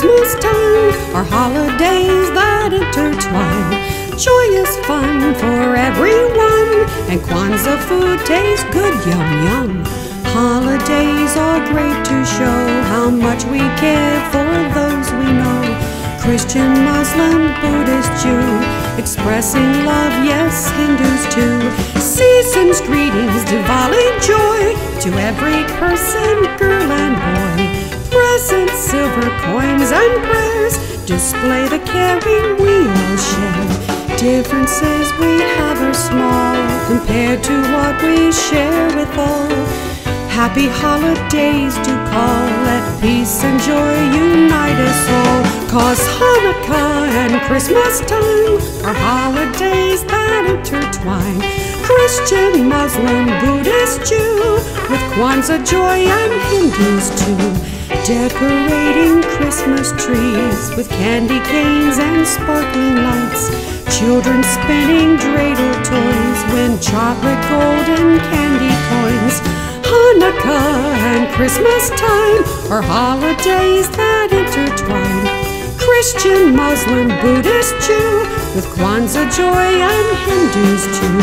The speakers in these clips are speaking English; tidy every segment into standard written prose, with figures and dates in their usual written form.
Christmas time are holidays that intertwine. Joyous fun for everyone, and Kwanzaa food tastes good, yum yum. Holidays are great to show how much we care for those we know. Christian, Muslim, Buddhist, Jew, expressing love, yes, Hindus too. Season's greetings, Diwali joy, to every person, girl and boy. Presents, silver coins and prayers, display the caring we all share. Differences we have are small compared to what we share with all. Happy holidays to call, let peace and joy unite us all. 'Cause Hanukkah and Christmas time are holidays that intertwine. Christian, Muslim, Buddhist, Jew, with Kwanzaa joy and Hindus too. Decorating Christmas trees with candy canes and sparkling lights. Children spinning dreidel toys, when chocolate, gold, and candy coins. Hanukkah and Christmas time are holidays that intertwine. Christian, Muslim, Buddhist, Jew, with Kwanzaa joy and Hindus too.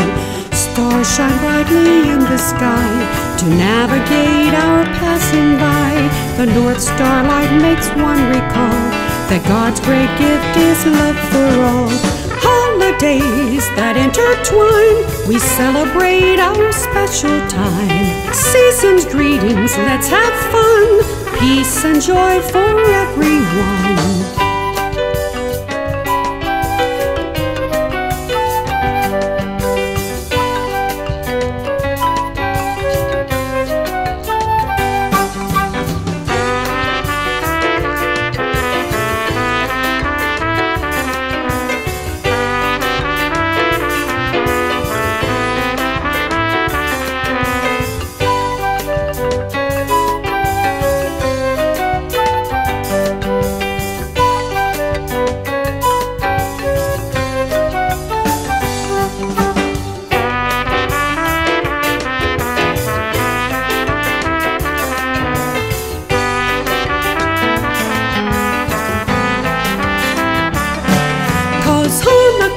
Stars shine brightly in the sky to navigate our passing by. The North Starlight makes one recall that God's great gift is love for all. Holidays that intertwine, we celebrate our special time. Season's greetings, let's have fun, peace and joy for everyone.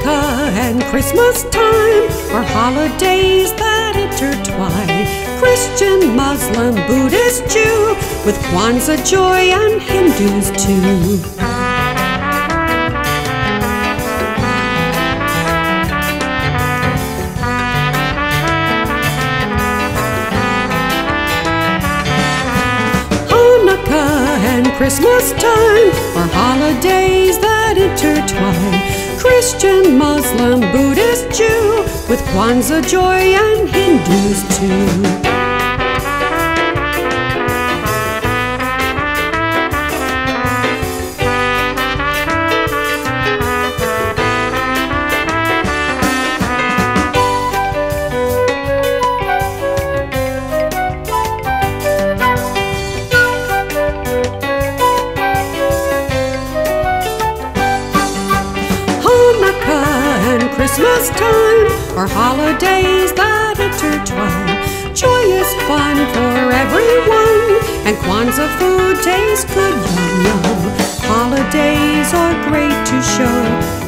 Hanukkah and Christmas time are holidays that intertwine. Christian, Muslim, Buddhist, Jew, with Kwanzaa joy and Hindus too. Christmas time are holidays that intertwine. Christian, Muslim, Buddhist, Jew, with Kwanzaa joy and Hindus too. Christmas time are holidays that intertwine. Joyous fun for everyone, and Kwanzaa food tastes good, yum yum. Holidays are great to show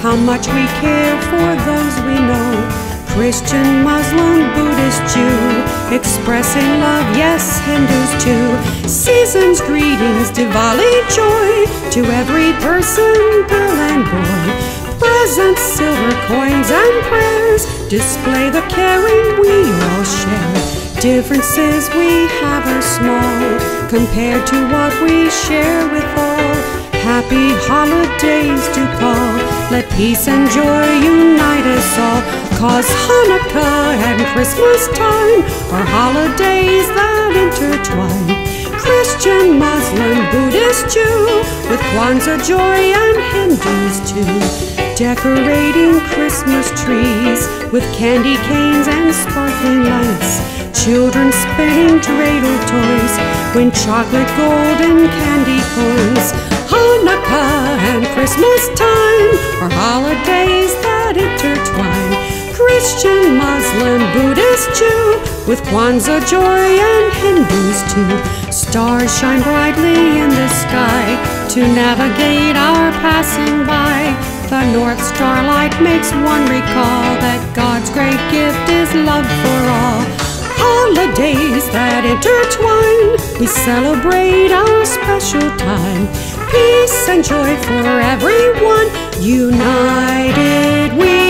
how much we care for those we know. Christian, Muslim, Buddhist, Jew, expressing love, yes, Hindus too. Season's greetings, Diwali joy, to every person, girl and boy. Presents, silver coins and prayers, display the caring we all share. Differences we have are small compared to what we share with all. Happy holidays to call, let peace and joy unite us all. 'Cause Hanukkah and Christmas time are holidays that intertwine. Christian, Muslim, Buddhist, Jew, with Kwanzaa joy and Hindus too. Decorating Christmas trees with candy canes and sparkling lights. Children spinning dreidel toys, when chocolate, gold, and candy coins. Hanukkah and Christmas time are holidays that intertwine. Christian, Muslim, Buddhist, Jew, with Kwanzaa joy and Hindus too. Stars shine brightly in the sky to navigate our passing by. The North Starlight makes one recall that God's great gift is love for all. Holidays that intertwine, we celebrate our special time. Peace and joy for everyone, united we